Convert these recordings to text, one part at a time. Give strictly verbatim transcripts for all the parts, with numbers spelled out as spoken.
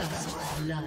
First blood.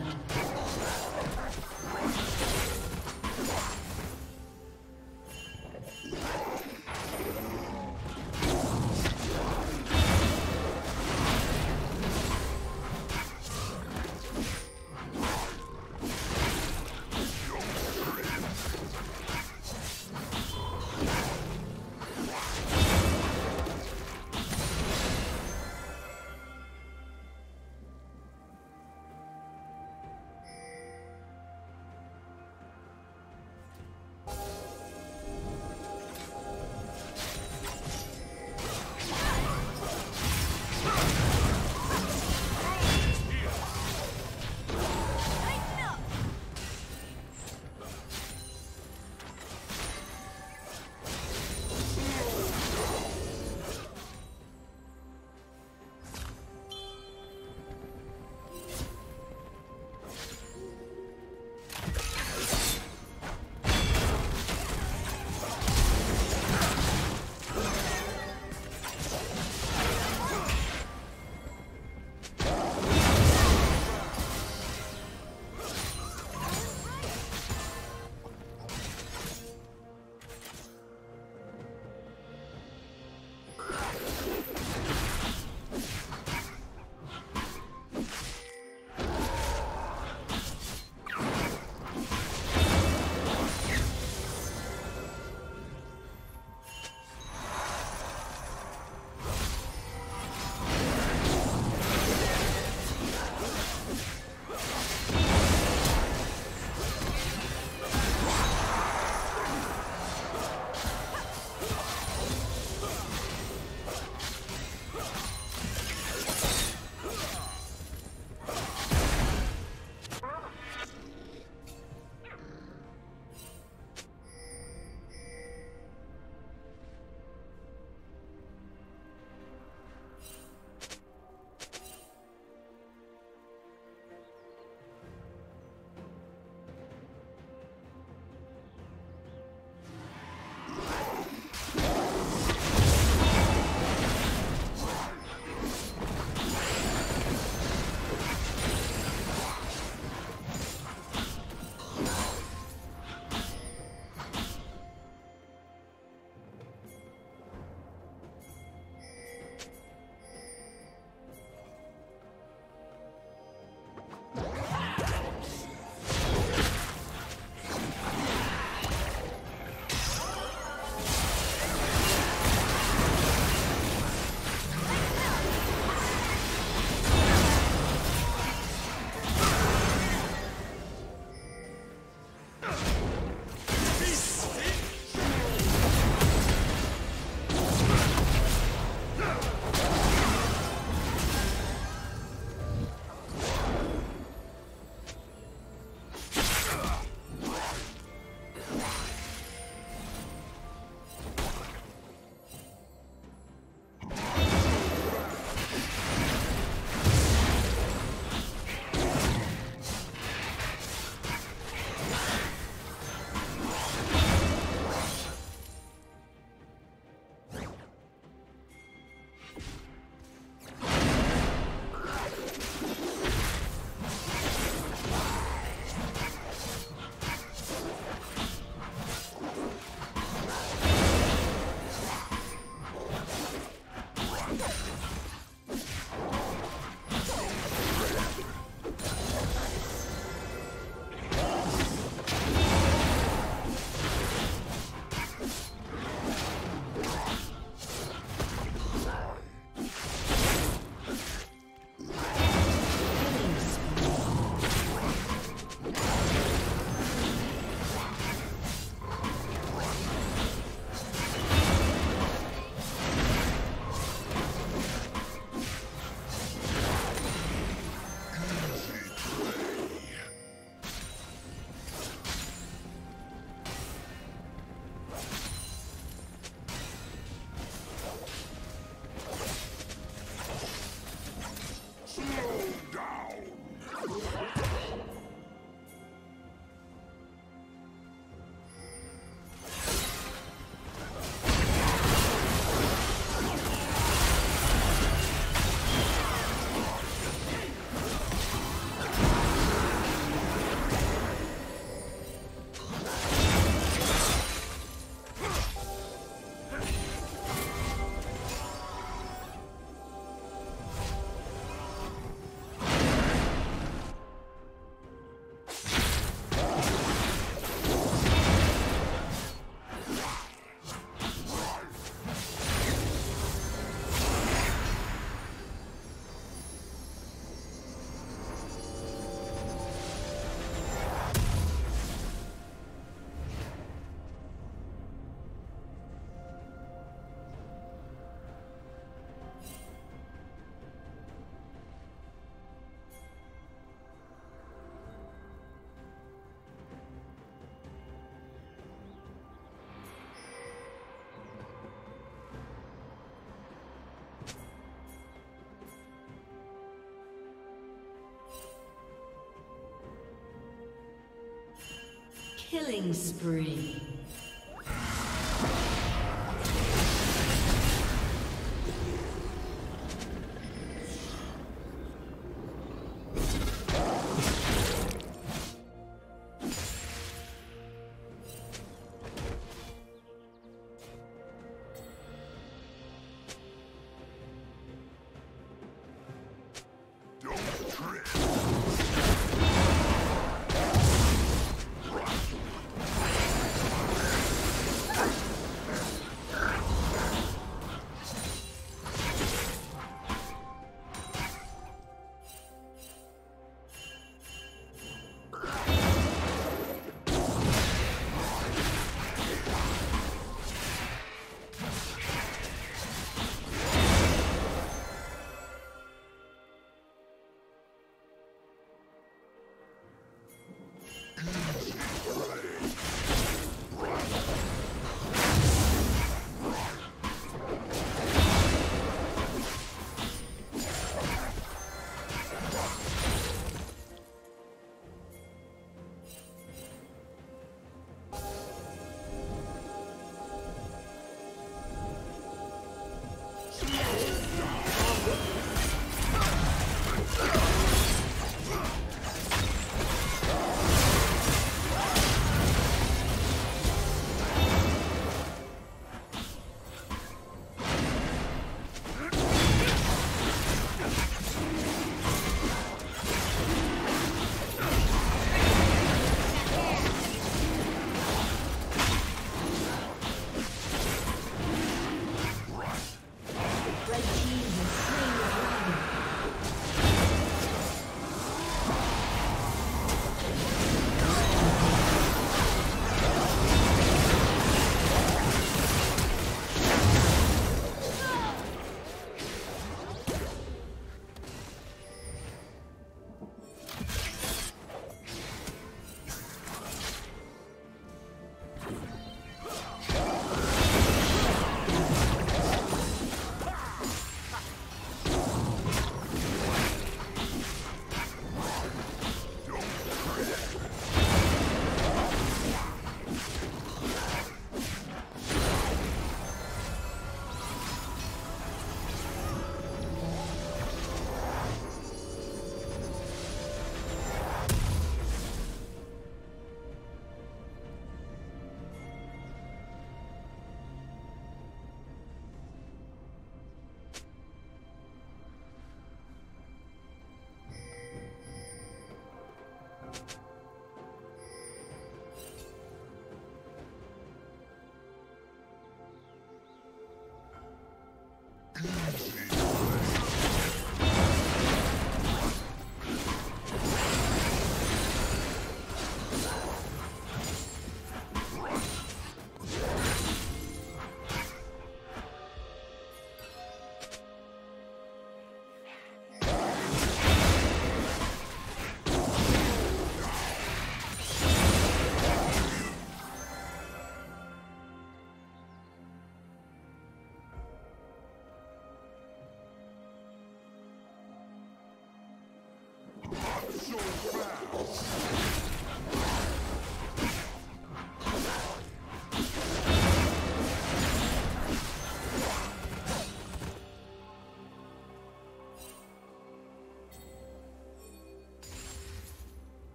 Killing spree.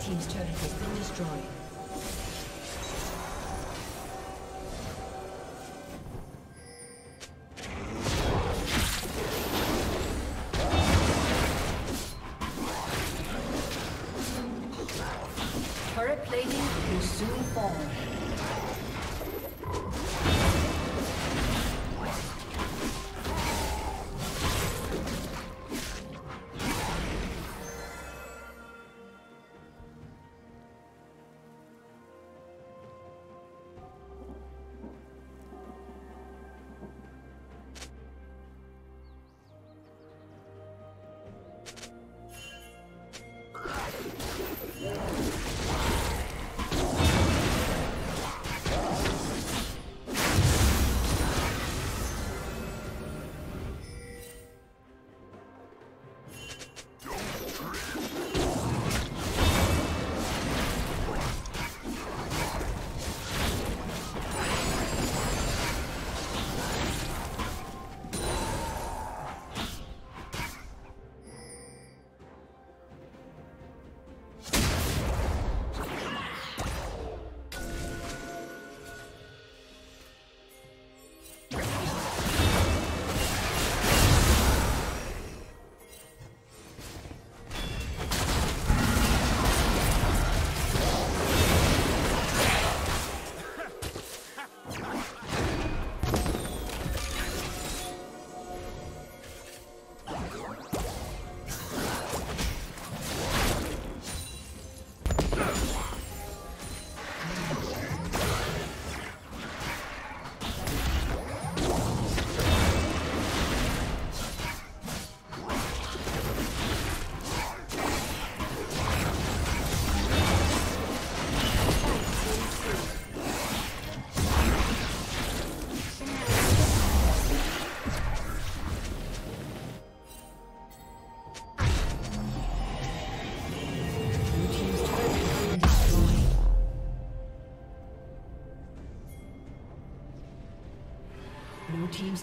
Team's turret has been destroyed. team's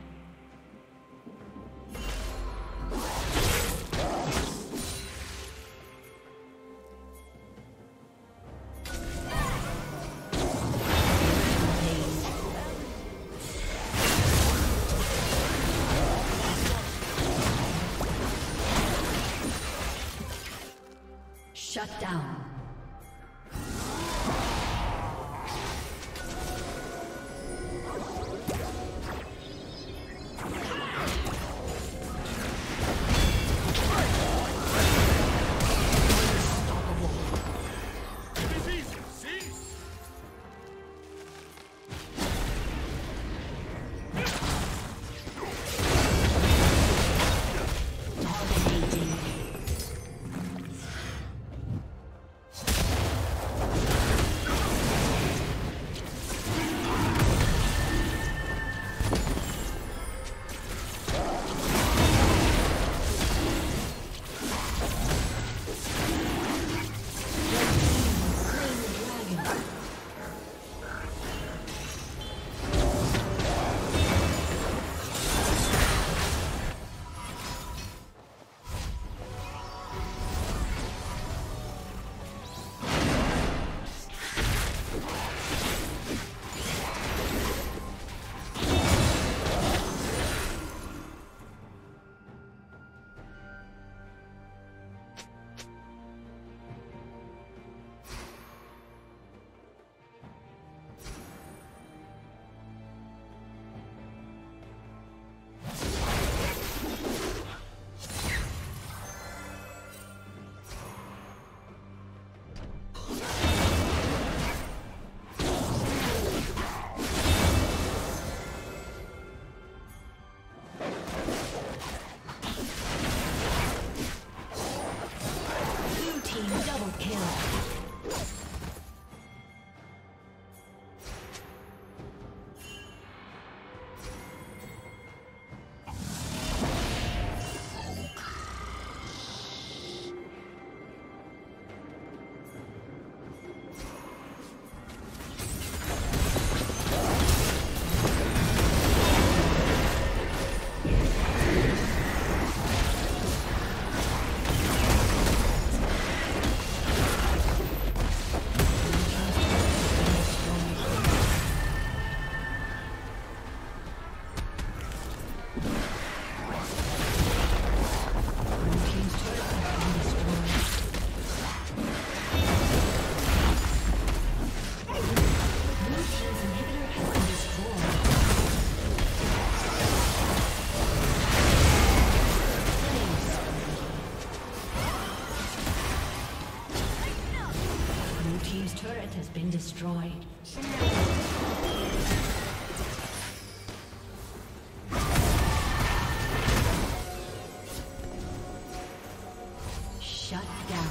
Shut down. Destroyed. Shut down.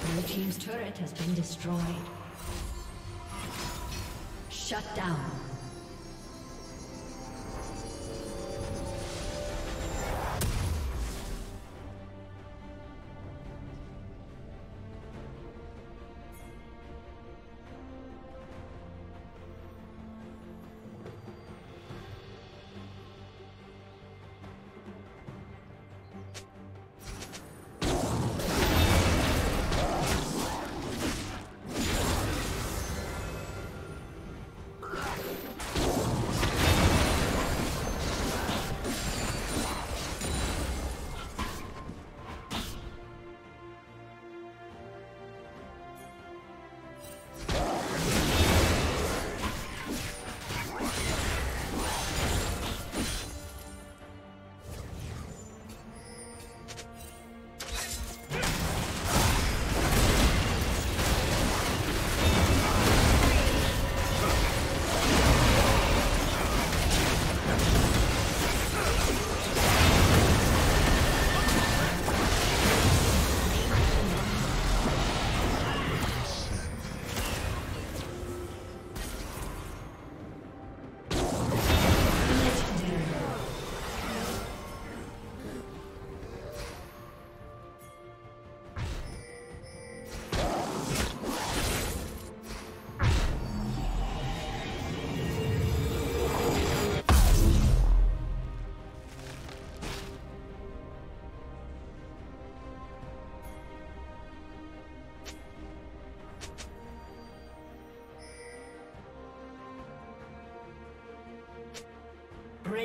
Blue team's turret has been destroyed. Shut down. Thank you.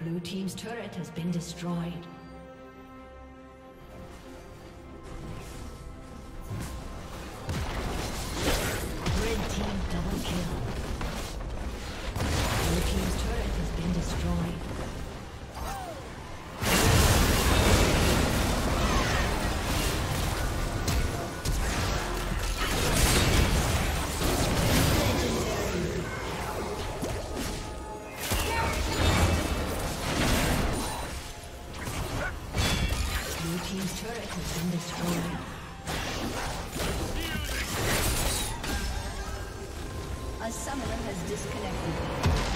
Blue team's turret has been destroyed. Red team double kill. Blue team's turret has been destroyed. A summoner has disconnected.